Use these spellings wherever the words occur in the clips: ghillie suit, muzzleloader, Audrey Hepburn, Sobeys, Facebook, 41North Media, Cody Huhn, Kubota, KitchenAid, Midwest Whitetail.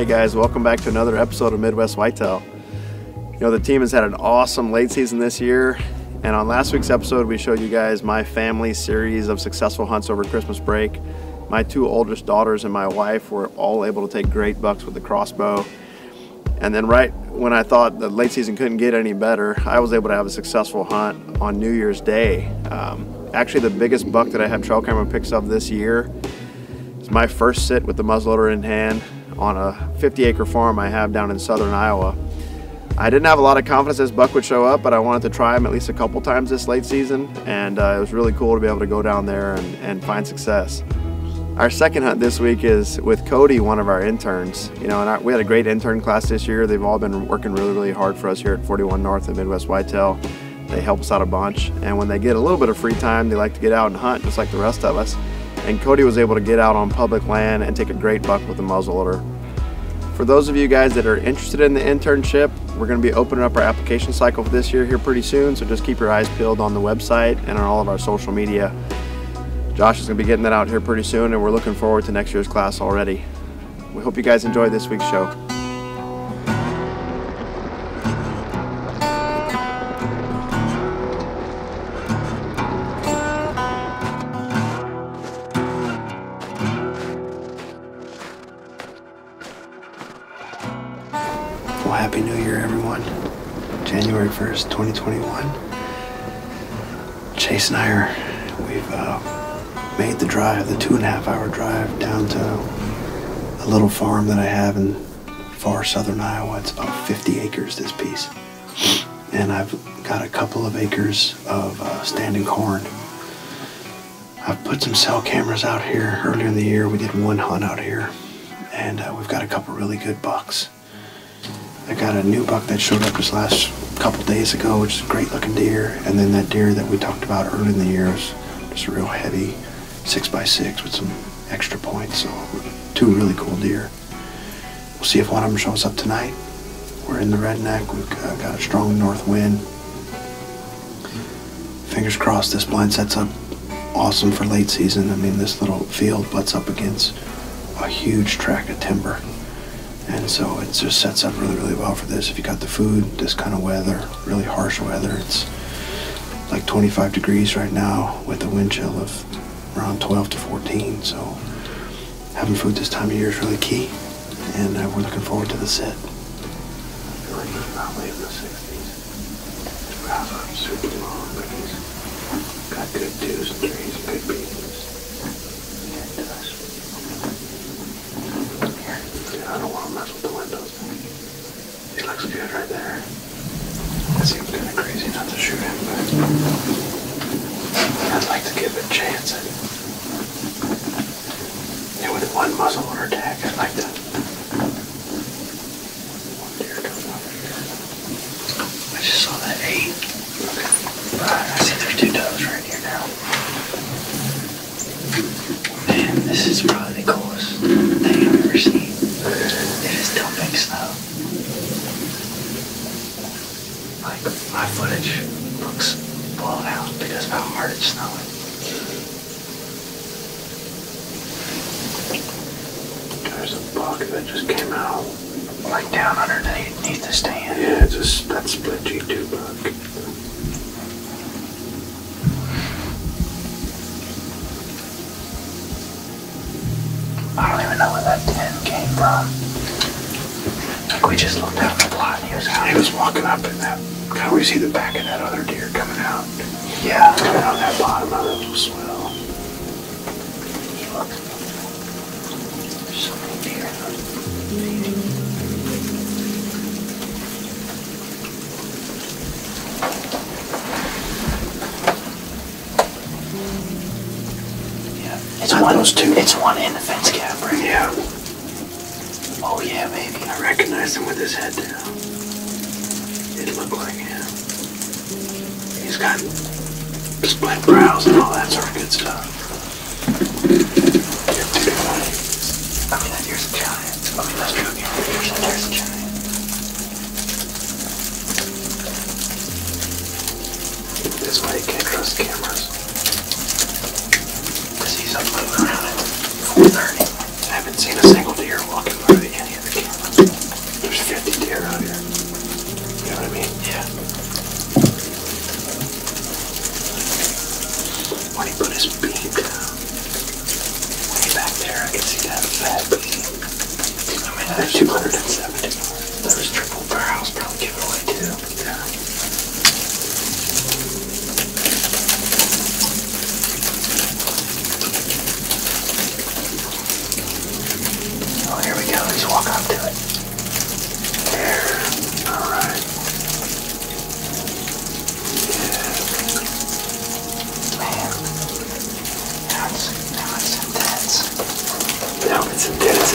Hey guys, welcome back to another episode of Midwest Whitetail. You know, the team has had an awesome late season this year, and on last week's episode we showed you guys my family series of successful hunts over Christmas break. My two oldest daughters and my wife were all able to take great bucks with the crossbow. And then right when I thought the late season couldn't get any better, I was able to have a successful hunt on New Year's Day. Actually the biggest buck that I have trail camera pics of this year is my first sit with the muzzleloader in hand on a 50-acre farm I have down in southern Iowa. I didn't have a lot of confidence this buck would show up, but I wanted to try him at least a couple times this late season, and it was really cool to be able to go down there and find success. Our second hunt this week is with Cody, one of our interns. You know, and we had a great intern class this year. They've all been working really, really hard for us here at 41 North and Midwest Whitetail. They help us out a bunch. And when they get a little bit of free time, they like to get out and hunt just like the rest of us. And Cody was able to get out on public land and take a great buck with a muzzleloader. For those of you guys that are interested in the internship, we're gonna be opening up our application cycle for this year here pretty soon. So just keep your eyes peeled on the website and on all of our social media. Josh is going to be getting that out here pretty soon, and we're looking forward to next year's class already. We hope you guys enjoy this week's show. Well, Happy New Year, everyone. January 1st, 2021. Chase and I are, made the drive, the 2.5-hour drive down to a little farm that I have in far southern Iowa. It's about 50 acres, this piece. And I've got a couple of acres of standing corn. I've put some cell cameras out here earlier in the year. We did one hunt out here, and we've got a couple really good bucks. I got a new buck that showed up this last couple days ago, which is a great looking deer. And then that deer that we talked about early in the year was just a real heavy 6x6 with some extra points, so two really cool deer. We'll see if one of them shows up tonight. We're in the Redneck, we've got a strong north wind. Fingers crossed this blind sets up awesome for late season. I mean, this little field butts up against a huge tract of timber, and so it just sets up really, really well for this. If you got the food, this kind of weather, really harsh weather, it's like 25 degrees right now with a wind chill of around 12 to 14, so having food this time of year is really key, and we're looking forward to the sit. I feel like he's probably in the 60s. His brows aren't super long, but he's got good twos and threes, good beatings. Here, I don't want to mess with the windows. He looks good right there. It seems kind of crazy not to shoot him, but I'd like to give it a chance. And with one muzzleloader tag, I'd like to. One deer comes over here. I just saw that 8. Okay. I see there's 2 doves right here now. Man, this is probably the coolest thing I've ever seen. It is dumping snow. Like, my footage looks blown out because of how hard it's snowing. There's a buck that just came out. Like down underneath the stand. Yeah, it's just that split G2 buck. I don't even know where that 10 came from. Like, we just looked out the plot and he was out. He was walking up in that. Can we see the back of that other deer coming out? Yeah, coming out of that bottom of that little swell. Look, there's so many deer. Yeah, it's one. Those two. It's one in the fence gap, right? Yeah. Oh yeah, baby. I recognize him with his head down. It looked like him. He's got split brows and all that sort of good stuff. I mean, that deer's a giant. I mean, that's true. That deer's a giant. That's why you can't trust cameras. Because he's up moving around at 4:30. I haven't seen a single deer walking by any of the cameras. 170. There's triple barrels, probably give it away too. Yeah. Oh, here we go. Let's walk up to it. There. All right. Good. Man. Now it's intense. Now it's intense.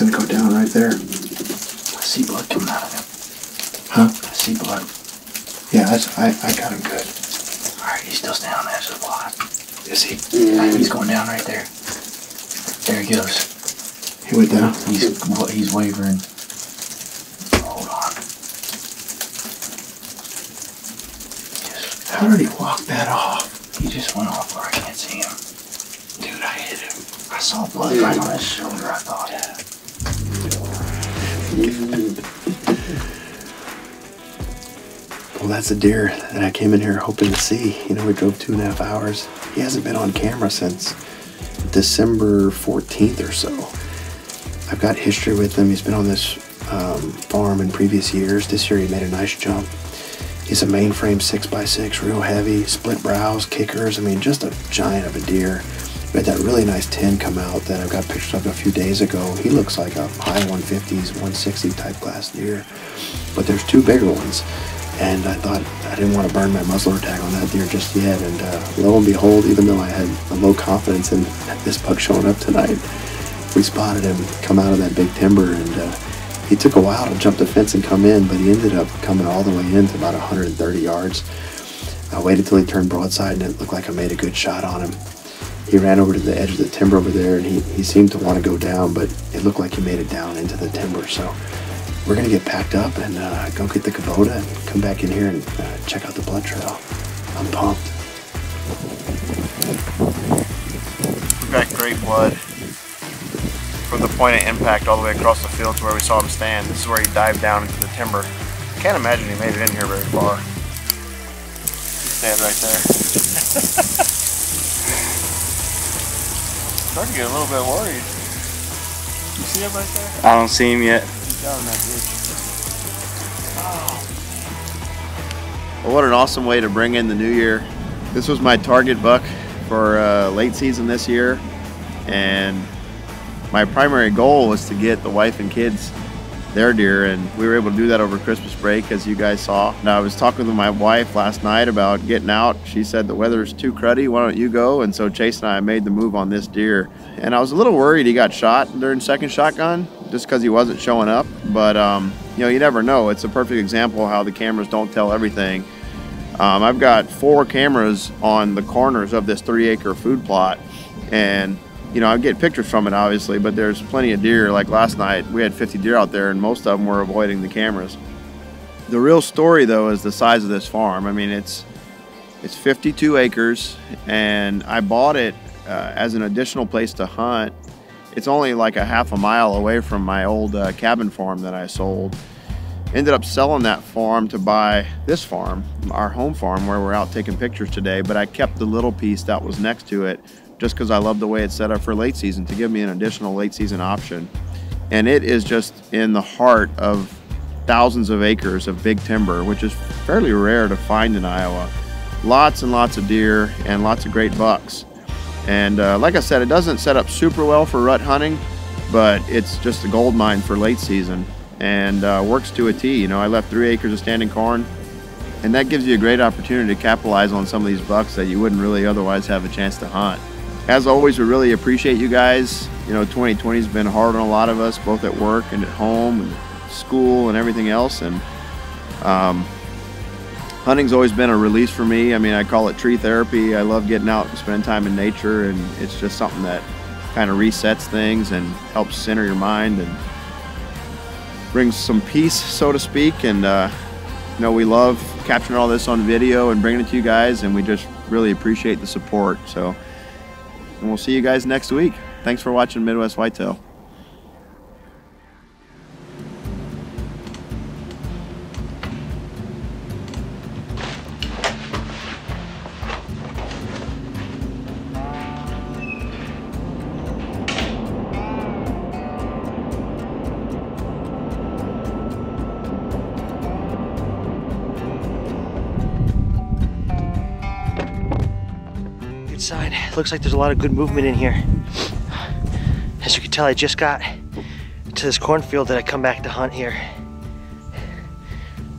It's gonna go down right there. I see blood coming out of him. Huh? I see blood. Yeah, that's, I got him good. Alright, he's still down. That's a lot. Is he? Yeah. He's going down right there. There he goes. He went down. He's wavering. Hold on. Just, how did he walk that off? He just went off where I can't see him. Dude, I hit him. I saw blood right on his shoulder, I thought. Yeah. Well, that's a deer that I came in here hoping to see. You know, we drove 2.5 hours. He hasn't been on camera since December 14th or so. I've got history with him. He's been on this farm in previous years. This year he made a nice jump. He's a mainframe 6x6, real heavy, split brows, kickers. I mean, just a giant of a deer. We had that really nice 10 come out that I got pictures of a few days ago. He looks like a high 150s, 160 type class deer. But there's two bigger ones. And I thought I didn't want to burn my muzzleloader tag on that deer just yet. And lo and behold, even though I had a low confidence in this buck showing up tonight, we spotted him come out of that big timber. And he took a while to jump the fence and come in, but he ended up coming all the way in to about 130 yards. I waited till he turned broadside and it looked like I made a good shot on him. He ran over to the edge of the timber over there and he seemed to want to go down, but it looked like he made it down into the timber. So we're going to get packed up and go get the Kubota and come back in here and check out the blood trail. I'm pumped. We've got great blood from the point of impact all the way across the field to where we saw him stand. This is where he dived down into the timber. Can't imagine he made it in here very far. Stand right there. I'm starting to get a little bit worried. You see him right there? I don't see him yet. He's down in that ditch. Oh. Well, what an awesome way to bring in the new year. This was my target buck for late season this year. And my primary goal was to get the wife and kids their deer. And we were able to do that over Christmas break, as you guys saw. And I was talking to my wife last night about getting out. She said the weather's too cruddy, why don't you go? And so Chase and I made the move on this deer. And I was a little worried he got shot during second shotgun just because he wasn't showing up. But you know, you never know. It's a perfect example how the cameras don't tell everything. I've got 4 cameras on the corners of this 3-acre food plot, and you know, I get pictures from it obviously, but there's plenty of deer. Like last night, we had 50 deer out there and most of them were avoiding the cameras. The real story though is the size of this farm. I mean, it's 52 acres and I bought it as an additional place to hunt. It's only like a half a mile away from my old cabin farm that I sold. Ended up selling that farm to buy this farm, our home farm where we're out taking pictures today, but I kept the little piece that was next to it just because I love the way it's set up for late season, to give me an additional late season option. And it is just in the heart of thousands of acres of big timber, which is fairly rare to find in Iowa. Lots and lots of deer and lots of great bucks. And like I said, it doesn't set up super well for rut hunting, but it's just a gold mine for late season, and works to a T. You know, I left 3 acres of standing corn, and that gives you a great opportunity to capitalize on some of these bucks that you wouldn't really otherwise have a chance to hunt. As always, we really appreciate you guys. You know, 2020 has been hard on a lot of us, both at work and at home and school and everything else. And hunting's always been a release for me. I mean, I call it tree therapy. I love getting out and spending time in nature, and it's just something that kind of resets things and helps center your mind and brings some peace, so to speak. And you know, we love capturing all this on video and bringing it to you guys, and we just really appreciate the support. So, and we'll see you guys next week. Thanks for watching Midwest Whitetail. Side. It looks like there's a lot of good movement in here. As you can tell, I just got to this cornfield that I come back to hunt here.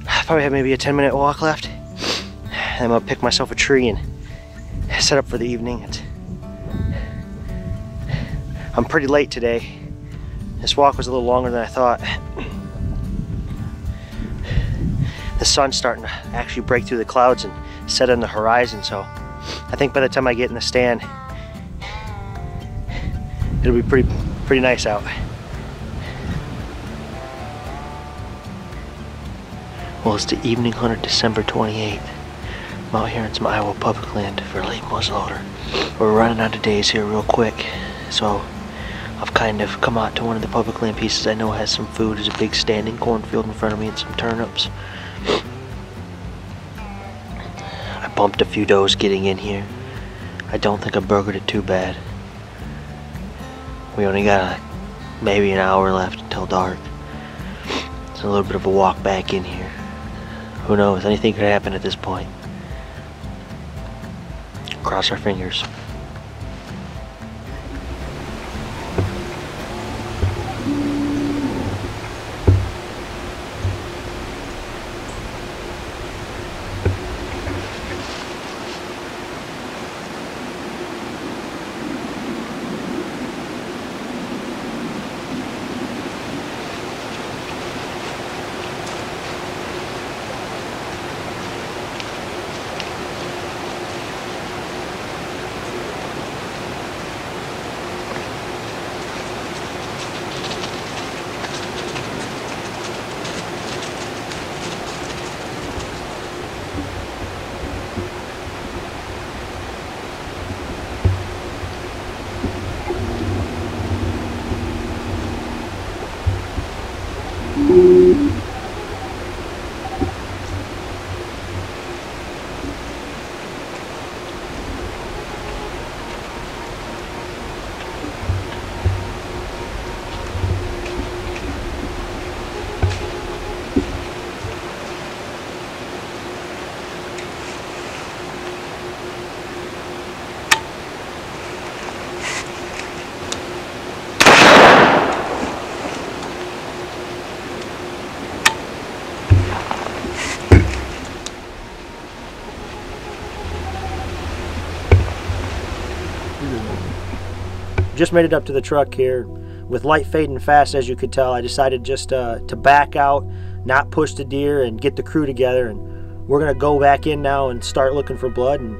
I probably have maybe a 10-minute walk left, and I'm gonna pick myself a tree and set up for the evening. I'm pretty late today. This walk was a little longer than I thought. The sun's starting to actually break through the clouds and set on the horizon, so I think by the time I get in the stand, it'll be pretty nice out. Well, it's the evening hunt of December 28th. I'm out here in some Iowa public land for late muzzleloader. We're running out of days here real quick, so I've kind of come out to one of the public land pieces I know has some food. There's a big standing cornfield in front of me and some turnips. Bumped a few does getting in here. I don't think I burgered it too bad. We only got maybe an hour left until dark. It's a little bit of a walk back in here. Who knows? Anything could happen at this point. Cross our fingers. Just made it up to the truck here. With light fading fast, as you could tell, I decided just to back out, not push the deer, and get the crew together. And we're gonna go back in now and start looking for blood, and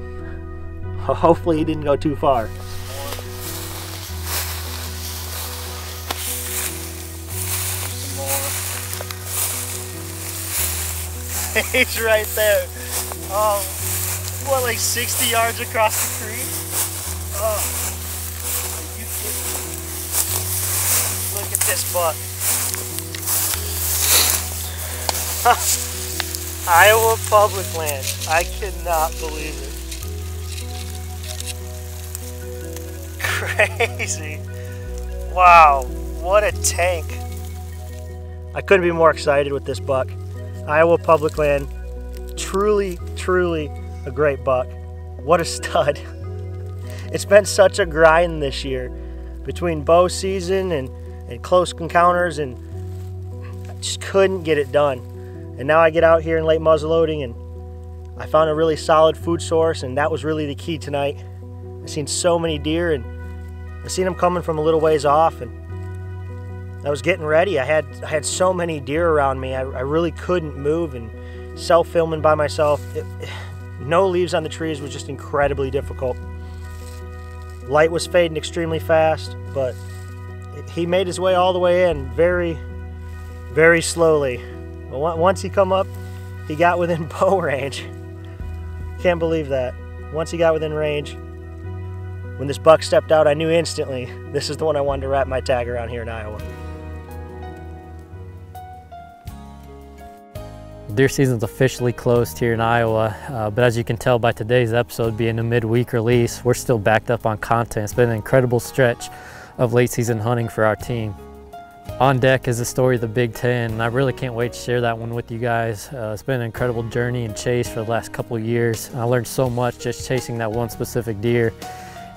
hopefully he didn't go too far. He's right there. What, like 60 yards across the creek? Oh. Look at this buck. Iowa public land. I cannot believe it. crazy. Wow, what a tank. I couldn't be more excited with this buck. Iowa public land, truly, truly a great buck. What a stud. It's been such a grind this year between bow season and close encounters, and I just couldn't get it done. And now I get out here in late muzzleloading and I found a really solid food source, and that was really the key tonight. I've seen so many deer, and I've seen them coming from a little ways off, and I was getting ready. I had so many deer around me, I really couldn't move, and self-filming by myself, no leaves on the trees was just incredibly difficult. Light was fading extremely fast, but he made his way all the way in very, very slowly. But once he come up, he got within bow range. Can't believe that. Once he got within range, when this buck stepped out, I knew instantly this is the one I wanted to wrap my tag around here in Iowa. Deer season's officially closed here in Iowa, but as you can tell by today's episode being a midweek release, we're still backed up on content. It's been an incredible stretch of late season hunting for our team. On deck is the story of the Big Ten, and I really can't wait to share that one with you guys. It's been an incredible journey and chase for the last couple of years. I learned so much just chasing that one specific deer,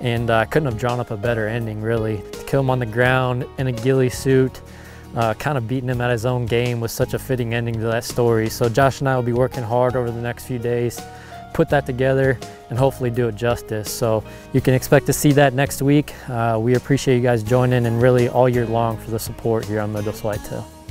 and I couldn't have drawn up a better ending, really. To kill him on the ground in a ghillie suit, kind of beating him at his own game, was such a fitting ending to that story. So Josh and I will be working hard over the next few days, put that together, and hopefully do it justice. So you can expect to see that next week. We appreciate you guys joining, and really all year long, for the support here on Midwest Whitetail.